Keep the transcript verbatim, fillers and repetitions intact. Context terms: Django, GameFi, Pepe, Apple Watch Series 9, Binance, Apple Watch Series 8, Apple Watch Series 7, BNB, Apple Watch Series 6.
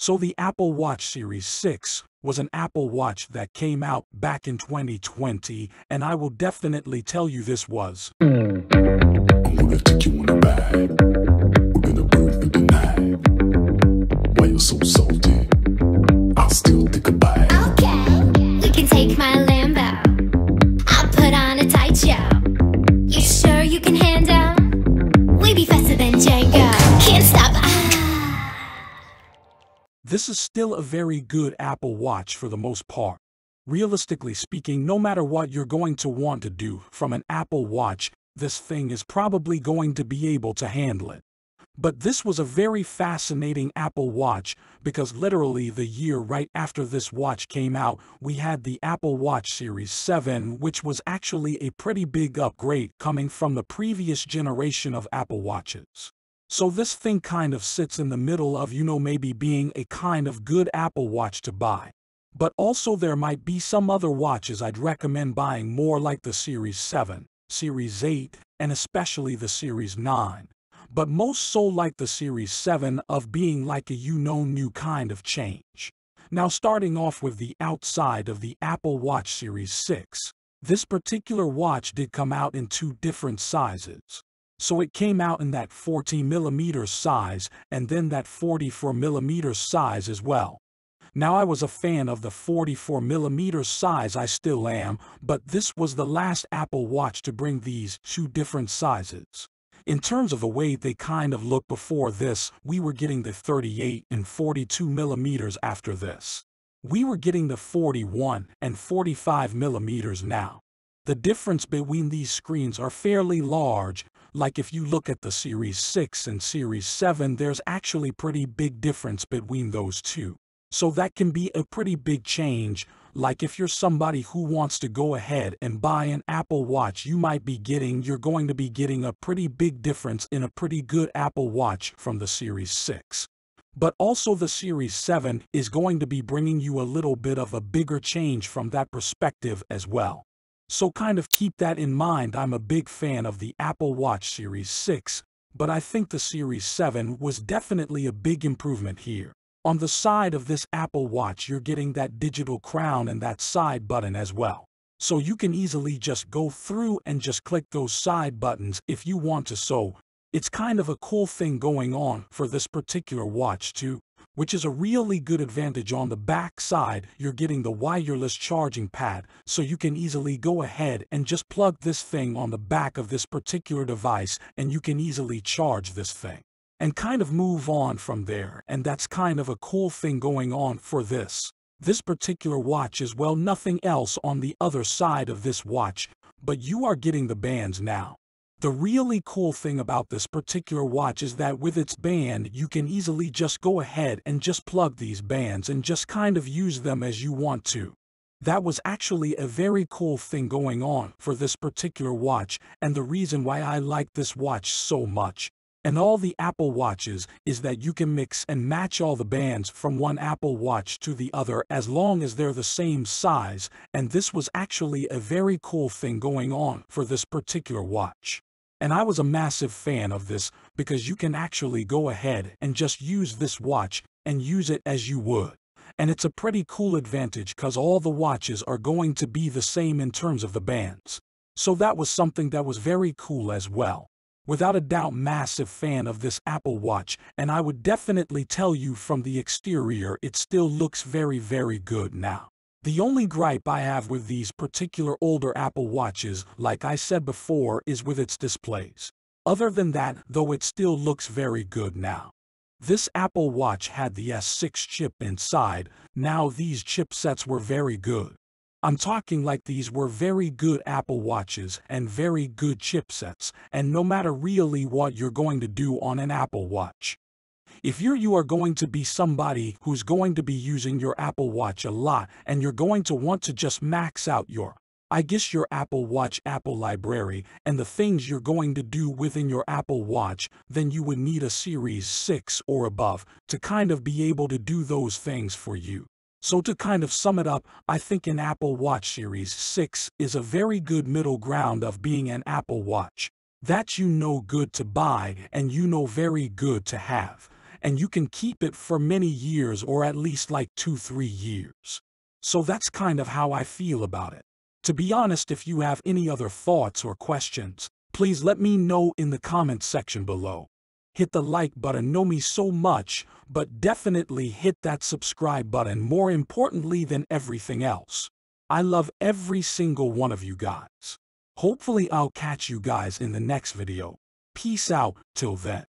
So the Apple Watch Series six was an Apple Watch that came out back in twenty twenty, and I will definitely tell you this was. I'm gonna take you on a ride. We're gonna burn through the night. Why you're so salty? I'll still take a bite. Okay, you can take my Lambo. I'll put on a tight show. You sure you can handle? We be faster than Django. Can't stop. This is still a very good Apple Watch for the most part. Realistically speaking, no matter what you're going to want to do from an Apple Watch, this thing is probably going to be able to handle it. But this was a very fascinating Apple Watch because literally the year right after this watch came out, we had the Apple Watch Series seven, which was actually a pretty big upgrade coming from the previous generation of Apple Watches. So this thing kind of sits in the middle of, you know, maybe being a kind of good Apple Watch to buy. But also there might be some other watches I'd recommend buying more, like the Series seven, Series eight, and especially the Series nine. But most so like the Series seven of being like a, you know, new kind of change. Now starting off with the outside of the Apple Watch Series six. This particular watch did come out in two different sizes. So it came out in that forty millimeter size and then that forty-four millimeter size as well. Now I was a fan of the forty-four millimeter size, I still am, but this was the last Apple Watch to bring these two different sizes. In terms of the way they kind of look before this, we were getting the thirty-eight and forty-two millimeters after this. We were getting the forty-one and forty-five millimeters now. The difference between these screens are fairly large. Like if you look at the Series six and Series seven, there's actually pretty big difference between those two. So that can be a pretty big change. Like if you're somebody who wants to go ahead and buy an Apple Watch, you might be getting, you're going to be getting a pretty big difference in a pretty good Apple Watch from the Series six. But also the Series seven is going to be bringing you a little bit of a bigger change from that perspective as well. So kind of keep that in mind. I'm a big fan of the Apple Watch Series six, but I think the Series seven was definitely a big improvement here. On the side of this Apple Watch, you're getting that digital crown and that side button as well. So you can easily just go through and just click those side buttons if you want to. So it's kind of a cool thing going on for this particular watch too, which is a really good advantage. On the back side, you're getting the wireless charging pad, so you can easily go ahead and just plug this thing on the back of this particular device and you can easily charge this thing and kind of move on from there. And that's kind of a cool thing going on for this. This particular watch as well, nothing else on the other side of this watch, but you are getting the bands now. The really cool thing about this particular watch is that with its band, you can easily just go ahead and just plug these bands and just kind of use them as you want to. That was actually a very cool thing going on for this particular watch, and the reason why I like this watch so much, and all the Apple Watches, is that you can mix and match all the bands from one Apple Watch to the other as long as they're the same size, and this was actually a very cool thing going on for this particular watch. And I was a massive fan of this because you can actually go ahead and just use this watch and use it as you would. And it's a pretty cool advantage because all the watches are going to be the same in terms of the bands. So that was something that was very cool as well. Without a doubt, massive fan of this Apple Watch, and I would definitely tell you from the exterior, it still looks very, very good now. The only gripe I have with these particular older Apple Watches, like I said before, is with its displays. Other than that, though, it still looks very good now. This Apple Watch had the S six chip inside. Now these chipsets were very good. I'm talking like these were very good Apple Watches and very good chipsets, and no matter really what you're going to do on an Apple Watch. If you're, you are going to be somebody who's going to be using your Apple Watch a lot and you're going to want to just max out your, I guess your Apple Watch Apple library and the things you're going to do within your Apple Watch, then you would need a Series six or above to kind of be able to do those things for you. So to kind of sum it up, I think an Apple Watch Series six is a very good middle ground of being an Apple Watch. That's, you know, good to buy and, you know, very good to have. and you can keep it for many years, or at least like two, three years. So that's kind of how I feel about it. To be honest, if you have any other thoughts or questions, please let me know in the comments section below. Hit the like button, know me so much, but definitely hit that subscribe button more importantly than everything else. I love every single one of you guys. Hopefully I'll catch you guys in the next video. Peace out till then.